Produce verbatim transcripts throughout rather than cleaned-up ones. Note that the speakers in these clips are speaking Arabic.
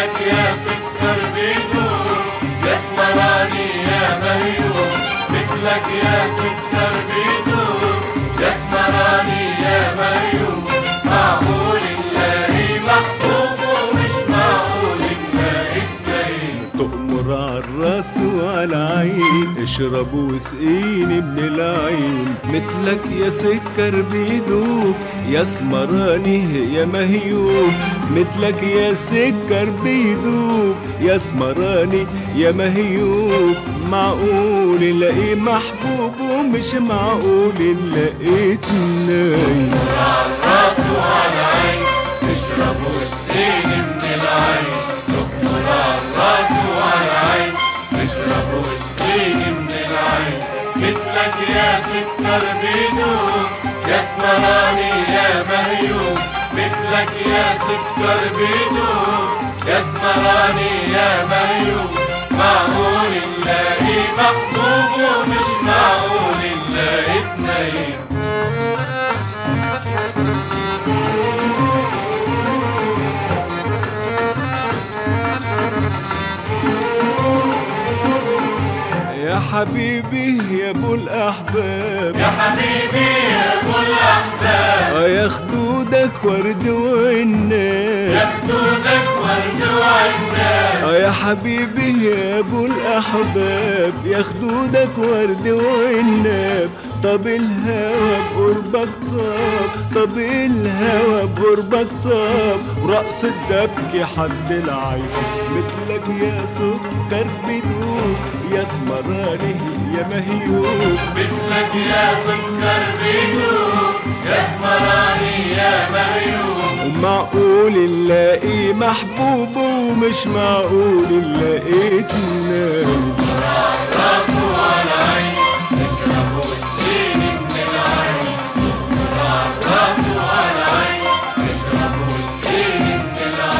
لك يا سكر بيدور، يسمراني يا مهيور، مثلك يا سكر بيدور، يسمراني يا مهيور. معقول نلاقي محبوب ومش معقول نلاقي التاني. تغمر عالراس وعالعين، اشرب واسقيني من العين، مثلك يا سكر بيدوب، يسمراني يا مهيوب، مثلك يا سكر بيدوب، يسمراني يا مهيوب. معقول الاقي محبوب ومش معقول لقيت نايم. تغمر عالراس وعالعين، اشرب واسقيني من العين، تغمر عالراس وعالعين، اشرب واسقيني من العين. مثلك يا سكر بيدوب، يسمراني يا مهيوب، مثلك يا سكر بيدوب، يسمراني يا مهيوب. معقول نلاقي محبوب ومش معقول نلاقي اتنين. يا حبيبي يا ابو الاحباب، يا حبيبي يا ابو الاحباب، يا خدودك ورد وعناب، يا خدودك ورد وعناب. يا حبيبي يا ابو الاحباب، يا خدودك ورد وعناب. طب الهوى بقربك طاب، طب الهوى بقربك طاب، ورقص الدبكة حد العين، مثلك يا سكر بيدوب، يسمراني يا مهيوب، مثلك يا سكر بيدوب، يسمراني يا مهيوب. معقول نلاقي محبوب ومش معقول نلاقيك نايم.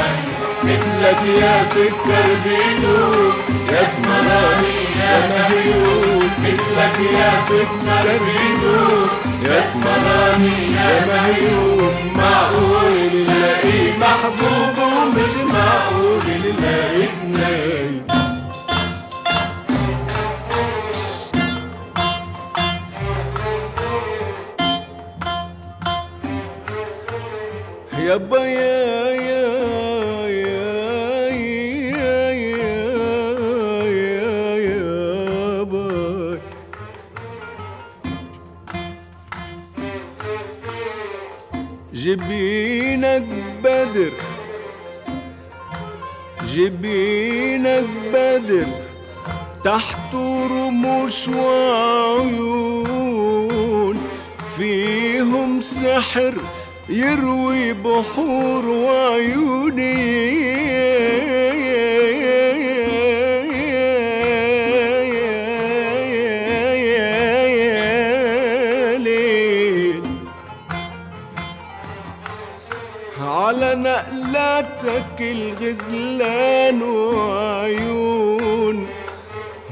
مثلك يا سكر بيدوب، يسمراني يا مهيوب، مثلك يا سكر بيدوب، يسمراني يا مهيوب. معقول نلاقي محبوب ومش معقول نلاقي نايم. يابا يا جبينك بدر، جبينك بدر، تحته رموش وعيون، فيهم سحر يروي بحور وعيوني. على نقلاتك الغزلان وعيون،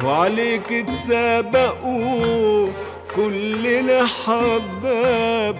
وعليك تسابقوا كل الأحباب،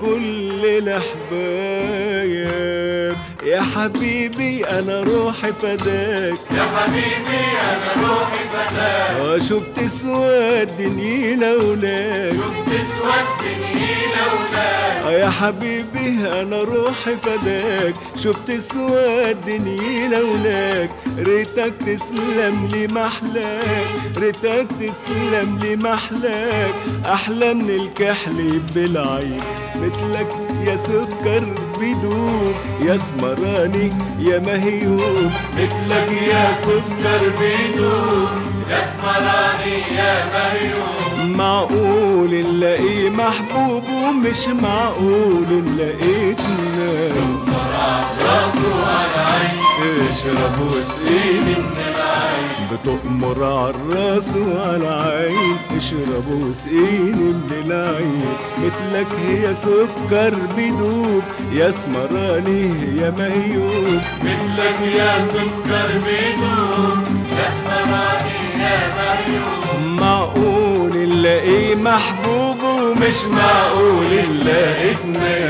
كل الأحباب. يا حبيبي أنا روحي فداك، يا حبيبي أنا روحي فداك، شو بتسوى الدنيا لولاك، شو بتسوى الدنيا لولاك. يا حبيبي أنا روحي فداك، شو بتسوى الدنيا لولاك. ريتك تسلم لي محلاك، ريتك تسلم لي محلاك، أحلى من الكحل بالعين. مثلك يا سكر بيدوب، يسمراني يا مهيوب، مثلك يا سكر بيدوب، يسمراني يا مهيوب. معقول نلاقي محبوب ومش معقول نلاقيك نايم. تغمر عالراسه وعالعين، اشرب واسقيني من العين، بتغمر عالراسه وعالعين، اشرب واسقيني من العين. مثلك هي سكر بيدوب، يسمراني يا مهيوب، مثلك يا سكر بيدوب، يسمراني يا مهيوب. معقول نلاقي محبوب ومش معقول نلاقي اتنين.